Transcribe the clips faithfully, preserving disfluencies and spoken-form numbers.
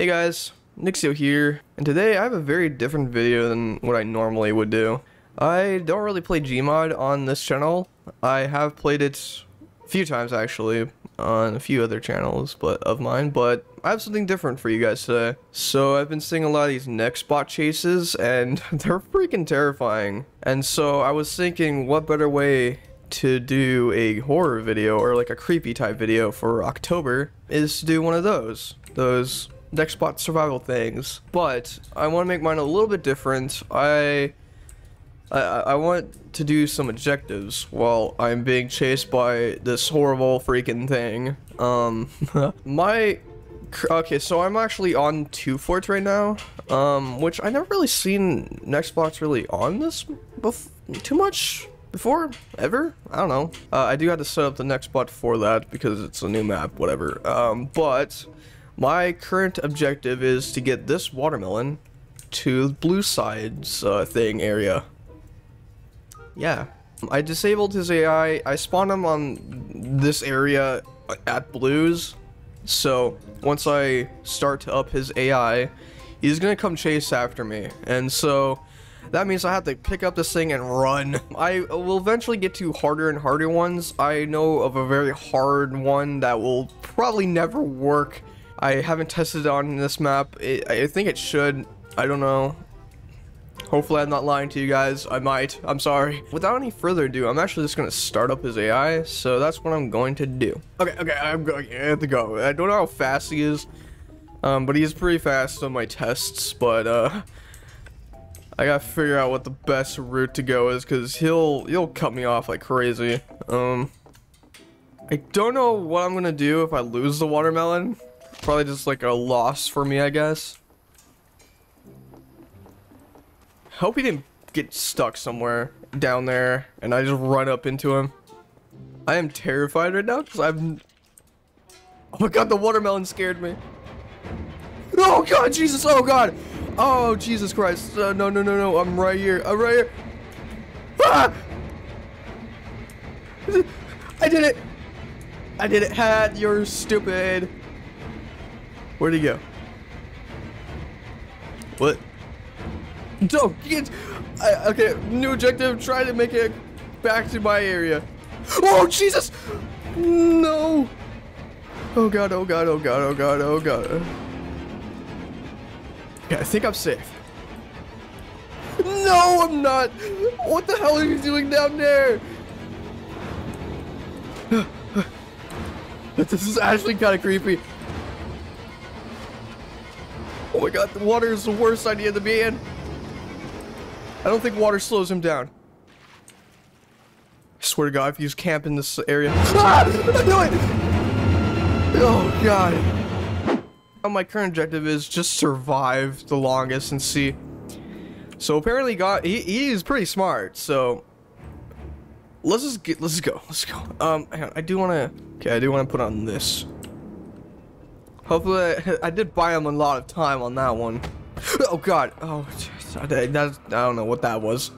Hey guys, Nicksio here, and today I have a very different video than what I normally would do. I don't really play Gmod on this channel. I have played it a few times actually on a few other channels but of mine, but I have something different for you guys today. So I've been seeing a lot of these Nextbot chases and they're freaking terrifying. And so I was thinking, what better way to do a horror video or like a creepy type video for October is to do one of those those Nextbot survival things, but I want to make mine a little bit different. I, I I want to do some objectives while I'm being chased by this horrible freaking thing. Um, my okay, so I'm actually on two fort right now, um, which I never really seen Nextbots really on this bef too much. Before? Ever? I don't know. Uh, I do have to set up the Nextbot for that because it's a new map, whatever. Um, but my current objective is to get this watermelon to the blue sides uh, thing area. Yeah. I disabled his A I. I spawned him on this area at blues. So once I start to up his A I, he's going to come chase after me. And so that means I have to pick up this thing and run. I will eventually get to harder and harder ones. I know of a very hard one that will probably never work. I haven't tested it on this map. It, I think it should. I don't know. Hopefully I'm not lying to you guys. I might. I'm sorry. Without any further ado, I'm actually just going to start up his A I. So that's what I'm going to do. Okay, okay. I'm going I have to go. I don't know how fast he is, um, but he is pretty fast on my tests. But, uh... I gotta figure out what the best route to go is, cause he'll he'll cut me off like crazy. Um, I don't know what I'm gonna do if I lose the watermelon. Probably just like a loss for me, I guess. Hope he didn't get stuck somewhere down there, and I just run up into him. I am terrified right now, cause I'm. Oh my god, the watermelon scared me. Oh god, Jesus! Oh god! Oh, Jesus Christ. Uh, no, no, no, no. I'm right here. I'm right here. Ah! I did it. I did it. Hat, you're stupid. Where'd he go? What? Don't get. I, okay, new objective. Try to make it back to my area. Oh, Jesus. No. Oh, God. Oh, God. Oh, God. Oh, God. Oh, God. Yeah, I think I'm safe. No, I'm not. What the hell are you doing down there? This is actually kind of creepy. Oh my god, the water is the worst idea to be in. I don't think water slows him down. I swear to god, if you just camp in this area. Ah! I knew it! Oh god. My current objective is just survive the longest and see. So apparently got he, he's pretty smart, so let's just get let's go let's go um hang on, I do want to okay I do want to put on this. Hopefully I, I did buy him a lot of time on that one. Oh god. Oh geez, I, that, I don't know what that was.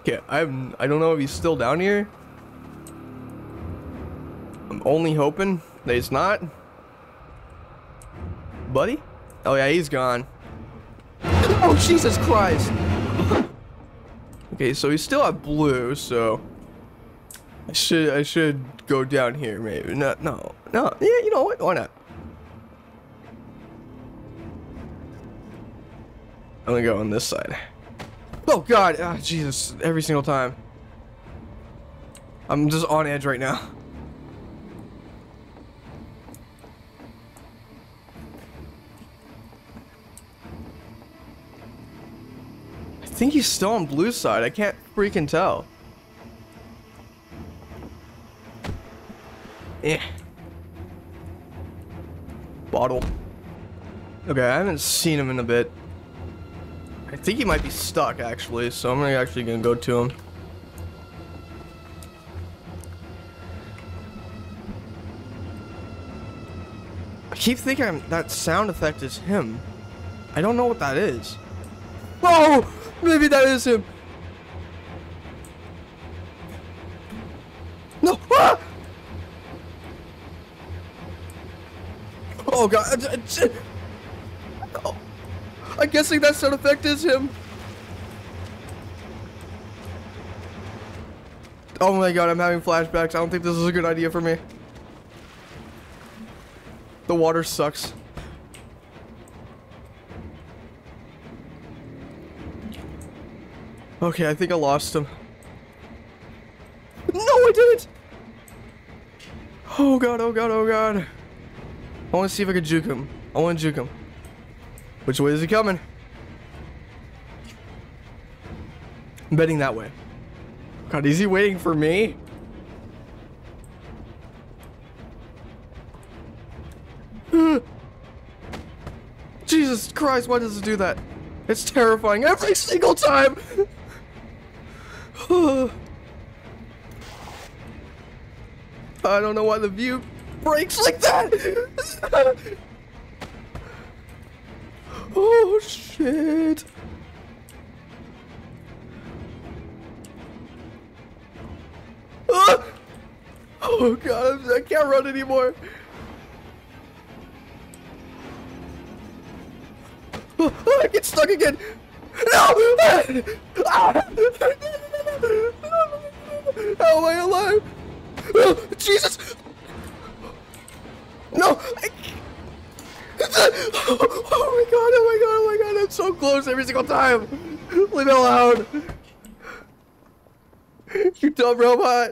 Okay, I'm I don't know if he's still down here. I'm only hoping that he's not. Buddy? Oh yeah, he's gone. Oh Jesus Christ! Okay, so he's still at blue, so I should I should go down here maybe. No no no yeah, you know what? Why not? I'm gonna go on this side. Oh god, ah, Jesus, every single time. I'm just on edge right now. I think he's still on blue side. I can't freaking tell. Eh. Bottle. Okay, I haven't seen him in a bit. I think he might be stuck actually, so I'm actually gonna go to him. I keep thinking I'm, that sound effect is him. I don't know what that is. Oh! Maybe that is him. No! Ah! Oh god. Oh. I'm guessing that sound effect is him. Oh my god, I'm having flashbacks. I don't think this is a good idea for me. The water sucks. Okay, I think I lost him. No, I didn't! Oh god, oh god, oh god. I want to see if I can juke him. I want to juke him. Which way is he coming? I'm betting that way. God, is he waiting for me? Jesus Christ, why does it do that? It's terrifying every single time! I don't know why the view breaks like that! Oh shit! Oh god, I can't run anymore! I get stuck again! No! How am I alive? Oh, Jesus! No! I... Oh my god, oh my god, oh my god, I'm so close every single time! Leave me alone! You dumb robot!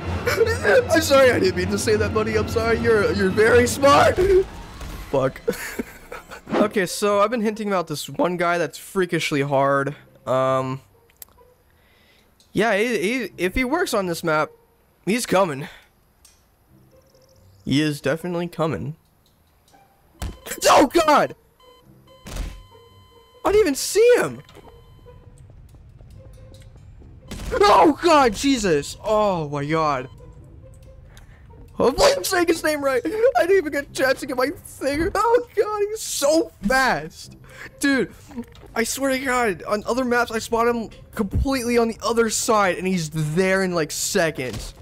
I'm sorry, I didn't mean to say that, buddy, I'm sorry, you're, you're very smart! Fuck. Okay, so I've been hinting about this one guy that's freakishly hard. Um, yeah, he, he, if he works on this map, he's coming. He is definitely coming. Oh god! I didn't even see him! Oh god, Jesus! Oh my god. Hopefully I'm saying his name right. I didn't even get a chance to get my thing. Oh god, he's so fast. Dude, I swear to god, on other maps I spot him completely on the other side and he's there in like seconds.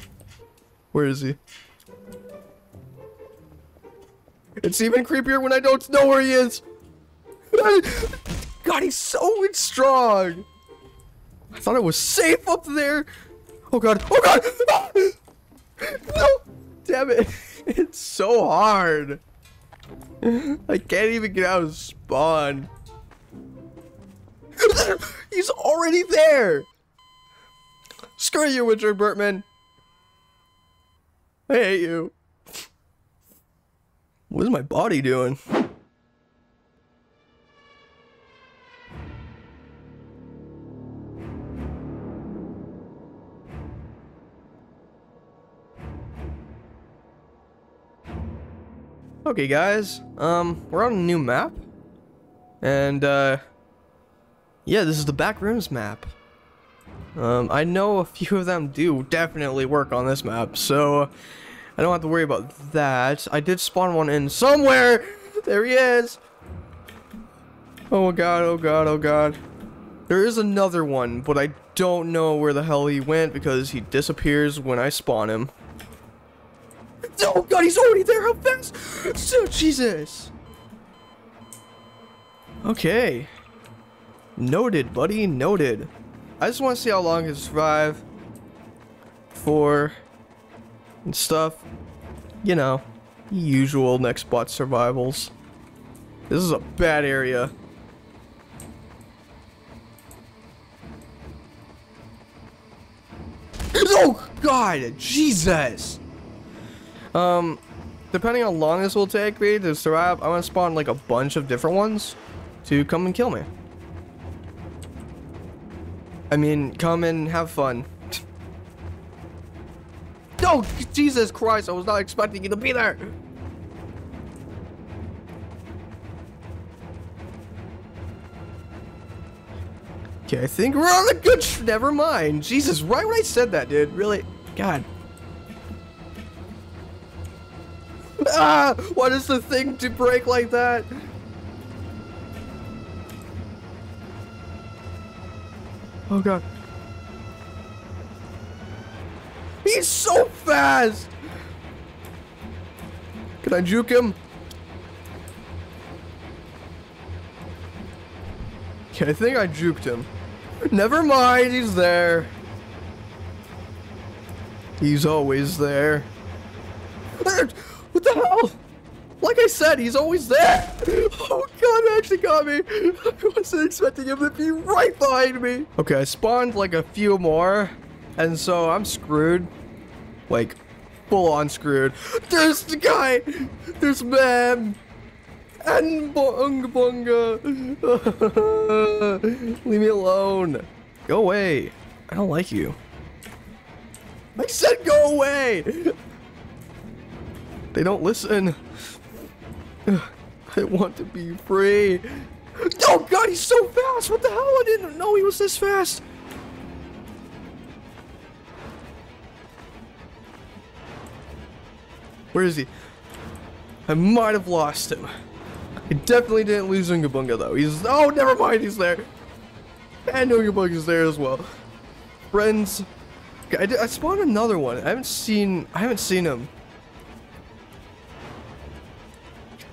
Where is he? It's even creepier when I don't know where he is. God, he's so strong. I thought I was safe up there. Oh god, oh god! No! Damn it, it's so hard. I can't even get out of spawn. He's already there. Screw you, Richard Bertman. I hate you. What is my body doing? Okay guys, um, we're on a new map, and uh, yeah, this is the Backrooms map. Um, I know a few of them do definitely work on this map, so I don't have to worry about that. I did spawn one in somewhere! There he is! Oh god, oh god, oh god. There is another one, but I don't know where the hell he went because he disappears when I spawn him. Oh god, he's already there! How fast! So Jesus! Okay. Noted, buddy. Noted. I just want to see how long he'll survive for and stuff. You know, usual Nextbot survivals. This is a bad area. Oh god! Jesus! Um, depending on how long this will take me to survive, I'm gonna spawn like a bunch of different ones to come and kill me. I mean, come and have fun. Oh, Jesus Christ, I was not expecting you to be there! Okay, I think we're on a good tr- never mind. Jesus, right when I said that, dude, really? God. Ah! Why does the thing to break like that? Oh god. He's so fast! Can I juke him? Okay, I think I juked him. Never mind, he's there. He's always there. What the hell? Like I said, he's always there. Oh god, it actually got me. I wasn't expecting him to be right behind me. Okay, I spawned like a few more, and so I'm screwed. Like, full on screwed. There's the guy. There's man. And Ungabunga. Leave me alone. Go away. I don't like you. I said go away. They don't listen. I want to be free. Oh god, he's so fast. What the hell? I didn't know he was this fast. Where is he? I might have lost him. I definitely didn't lose Ungabunga though. He's, oh, never mind, he's there. And Ungabunga's there as well. Friends, I, did, I spawned another one. I haven't seen, I haven't seen him.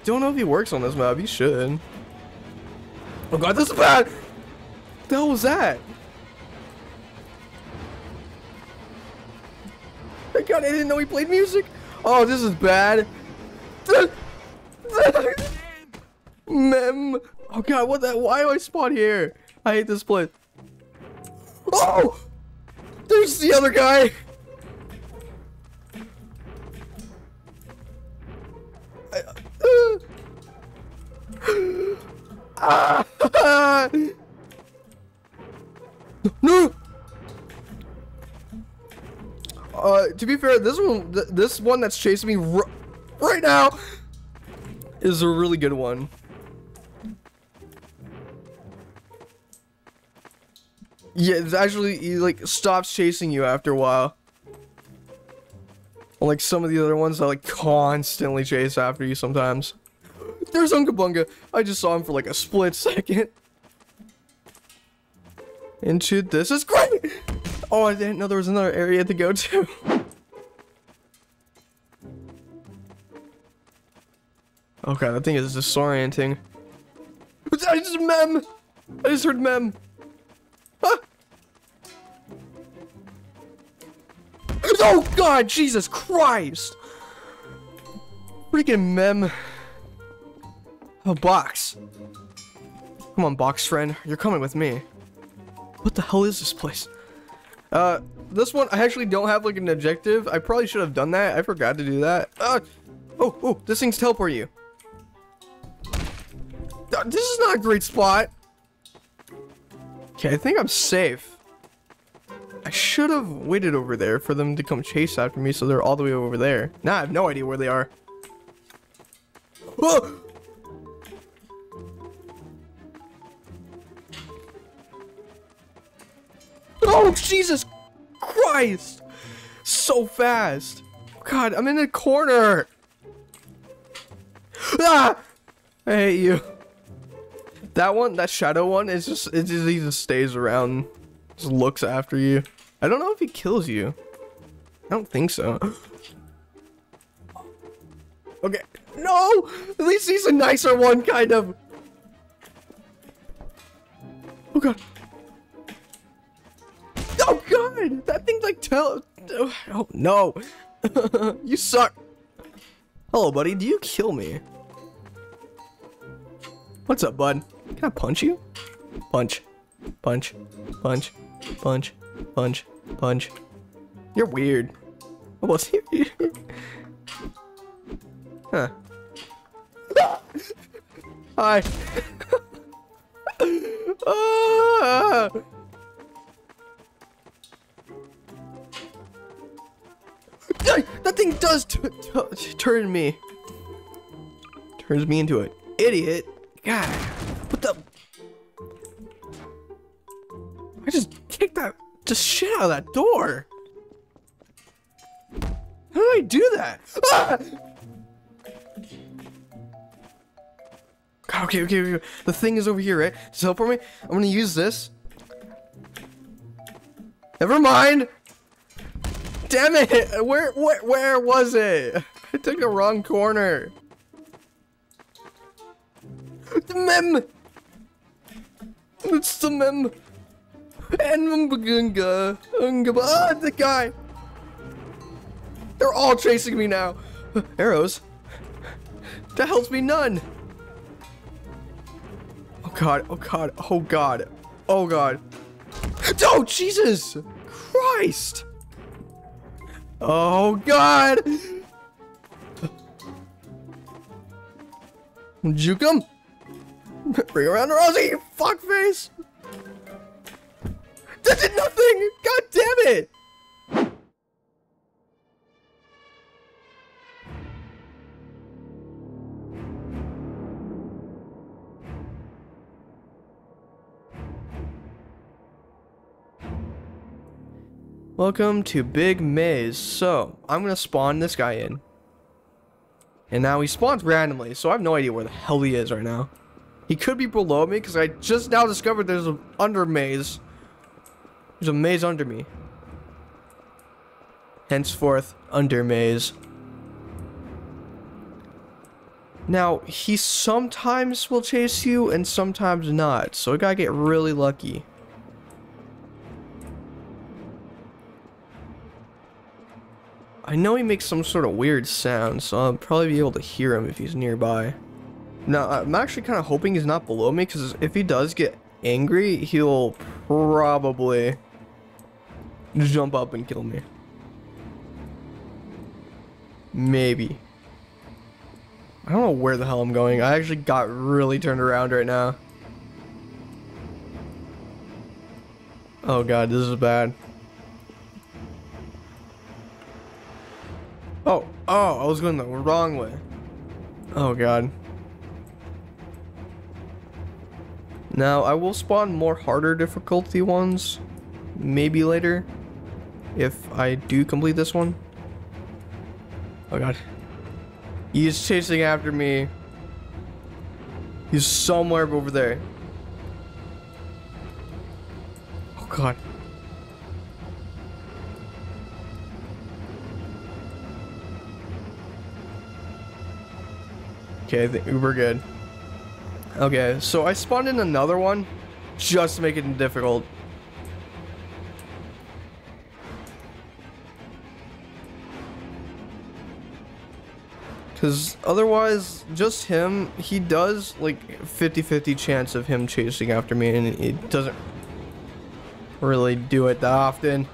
Don't know if he works on this map. He should. Oh god, this is bad. What the hell was that? Oh god, I didn't know he played music. Oh, this is bad. Mem. Oh god, what the? Why do I spawn here? I hate this place. Oh, there's the other guy. Ah! No. Uh, to be fair, this one, th this one that's chasing me r right now, is a really good one. Yeah, it's actually he, like stops chasing you after a while. Unlike some of the other ones that like constantly chase after you sometimes. There's Ungabunga. I just saw him for like a split second. Into this is great. Oh, I didn't know there was another area to go to. Okay, that thing is disorienting. I just mem. I just heard mem. Ah. Oh god, Jesus Christ. Freaking mem. A box. Come on, box friend. You're coming with me. What the hell is this place? Uh, this one, I actually don't have like an objective. I probably should have done that. I forgot to do that. Uh, oh, oh, this thing's teleporting you. Uh, this is not a great spot. Okay, I think I'm safe. I should have waited over there for them to come chase after me so they're all the way over there. Now I have no idea where they are. Oh! Oh, Jesus Christ! So fast! God, I'm in a corner! Ah! I hate you. That one, that shadow one, is just, it just, he just stays around. Just looks after you. I don't know if he kills you. I don't think so. Okay. No! At least he's a nicer one, kind of. Oh, God. Oh god! That thing's like tell- Oh no! You suck! Hello buddy, do you kill me? What's up bud? Can I punch you? Punch. Punch. Punch. Punch. Punch. Punch. You're weird. Almost here. Huh. Hi. Ah! That thing does t t turn me. Turns me into an idiot. God, what the? I just kicked that just shit out of that door. How did I do that? Ah! God, okay, okay, okay. The thing is over here, right? Does it help for me? I'm gonna use this. Never mind. Damn it! Where, where, where was it? I took the wrong corner. Mem. It's some mem. And Ungabunga. Ungabunga. The guy. They're all chasing me now. Arrows. That helps me none. Oh god. Oh god. Oh god. Oh god. Oh Jesus Christ. Oh god. Juke him. Bring around Rosie, you fuckface. That did nothing. God damn it. Welcome to Big Maze. So, I'm gonna spawn this guy in. And now he spawns randomly, so I have no idea where the hell he is right now. He could be below me, because I just now discovered there's an under maze. There's a maze under me. Henceforth, under maze. Now, he sometimes will chase you, and sometimes not. So, I gotta get really lucky. I know he makes some sort of weird sound, so I'll probably be able to hear him if he's nearby. Now, I'm actually kind of hoping he's not below me, because if he does get angry, he'll probably jump up and kill me. Maybe. I don't know where the hell I'm going. I actually got really turned around right now. Oh god, this is bad. Oh, oh, I was going the wrong way. Oh, God. Now, I will spawn more harder difficulty ones. Maybe later. If I do complete this one. Oh, God. He's chasing after me. He's somewhere over there. Oh, God. Okay, I think we're good. Okay, so I spawned in another one just to make it difficult. Because otherwise, just him, he does like fifty fifty chance of him chasing after me, and it doesn't really do it that often.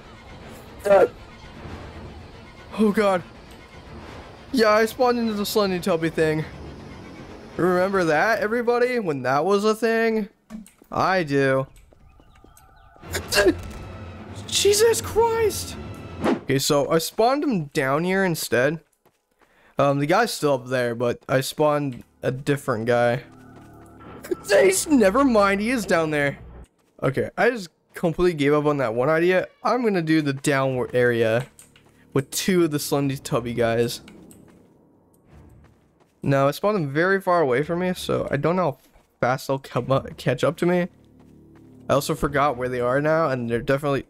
Uh, oh god. Yeah, I spawned into the Slendytubby thing. Remember that, everybody? When that was a thing? I do. Jesus Christ! Okay, so I spawned him down here instead. Um, the guy's still up there, but I spawned a different guy. Never mind, he is down there. Okay, I just completely gave up on that one idea. I'm gonna do the downward area with two of the Slendytubby guys. Now, I spawned them very far away from me, so I don't know how fast they'll come up, catch up to me. I also forgot where they are now, and they're definitely...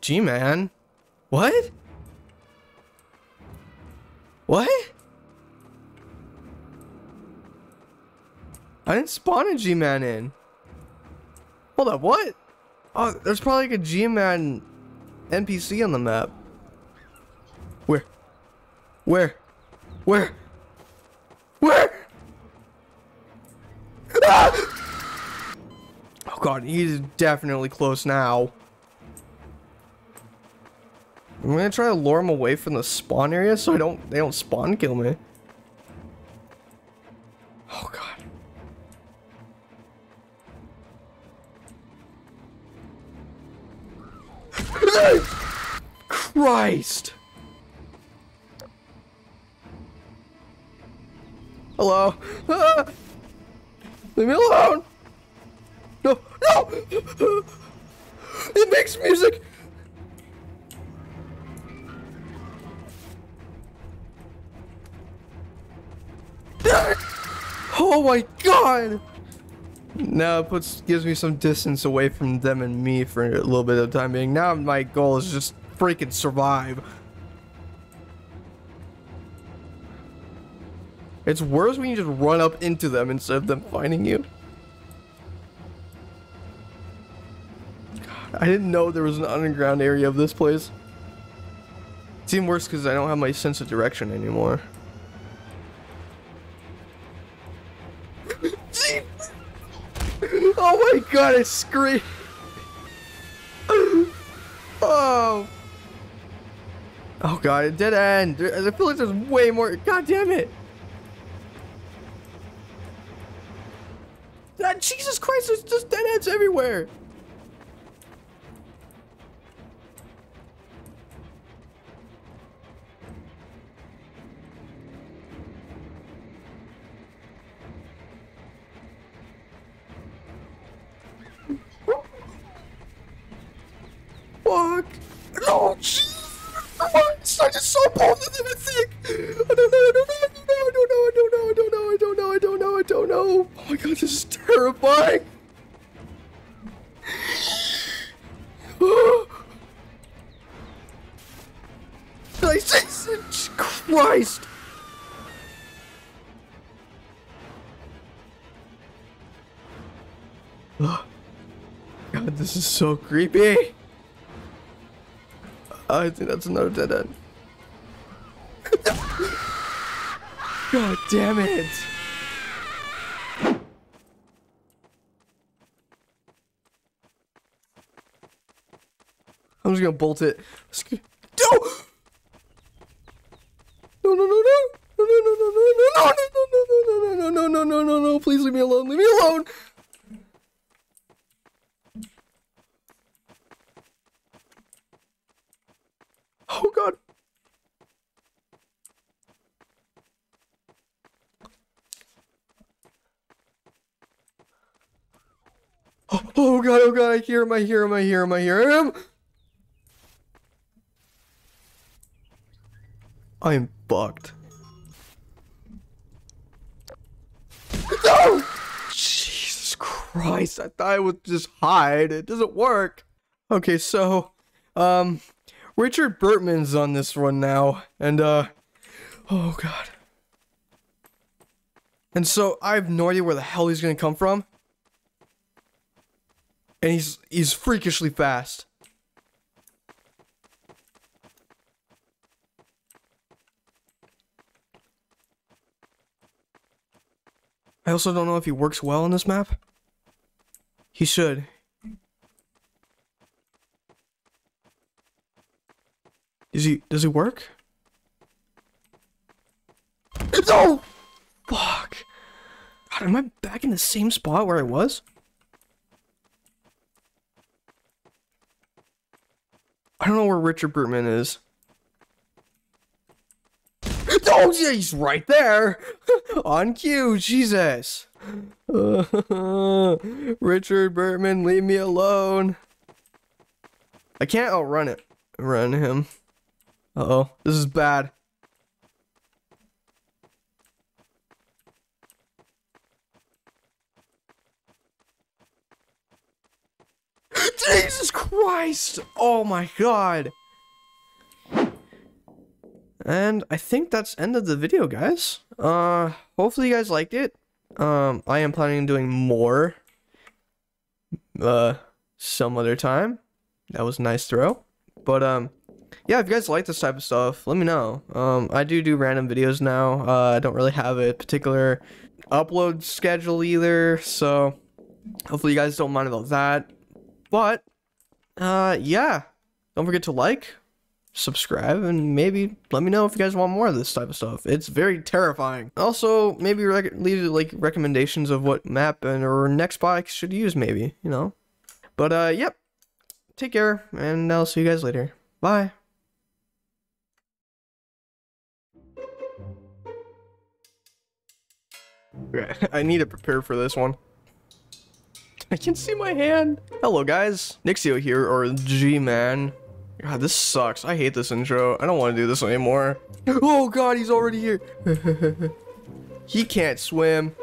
G-Man? What? What? I didn't spawn a G-Man in. Hold up, what? Oh, there's probably like a G-Man N P C on the map. Where? Where? Where? Where? Ah! Oh god, he's definitely close now. I'm gonna try to lure him away from the spawn area so I don't they don't spawn kill me. Oh god. Christ. Hello? Ah! Leave me alone! No! No! It makes music! Oh my god! Now it puts, gives me some distance away from them and me for a little bit of time being. Now my goal is just freaking survive. It's worse when you just run up into them instead of them finding you. I didn't know there was an underground area of this place. It's even worse because I don't have my sense of direction anymore. Oh my god, I screamed. Oh. Oh god, it did end. I feel like there's way more. God damn it. Ah, Jesus Christ, there's just dead ends everywhere. Fuck. No, Jesus. I started so bolder than I think. I don't know, I don't know, I don't know, I don't know, I don't know, I don't know, I don't know, I don't know. Oh my god, this is terrifying. Jesus Christ. God, this is so creepy. I think that's another dead end. God damn it! I'm just gonna bolt it. No! No! No! No! No! No! No! No! No! No! No! No! No! No! No! No! No! No! Please leave me alone! Leave me alone! Oh god. Oh, oh god, oh god, I hear him, I hear him, I hear him, I hear him. I am fucked. No! Jesus Christ, I thought I would just hide. It doesn't work. Okay, so, um... Richard Bertman's on this one now, and uh, oh god. And so I have no idea where the hell he's gonna come from. And he's he's freakishly fast. I also don't know if he works well on this map. He should. Is he, does it work? No! Fuck. God, am I back in the same spot where I was? I don't know where Richard Bertman is. Oh, yeah, he's right there! On cue, Jesus! Uh, Richard Bertman, leave me alone. I can't outrun it. Run him. Uh-oh, this is bad. Jesus Christ! Oh my god! And I think that's end of the video, guys. Uh, hopefully you guys liked it. Um, I am planning on doing more. Uh, some other time. That was a nice throw. But, um... yeah, if you guys like this type of stuff, let me know. Um, I do do random videos now. Uh, I don't really have a particular upload schedule either, so hopefully you guys don't mind about that. But, uh, yeah, don't forget to like, subscribe, and maybe let me know if you guys want more of this type of stuff. It's very terrifying. Also, maybe rec leave like recommendations of what map and or Nextbot I should use, maybe, you know. But, uh, yep, take care, and I'll see you guys later. Bye. Okay, I need to prepare for this one. I can see my hand. Hello guys, Nicksio here, or G-Man. God, this sucks. I hate this intro. I don't want to do this anymore. Oh god, he's already here. He can't swim,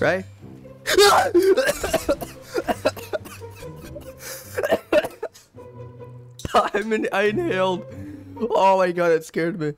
right? I'm in, I inhaled. Oh my god, it scared me.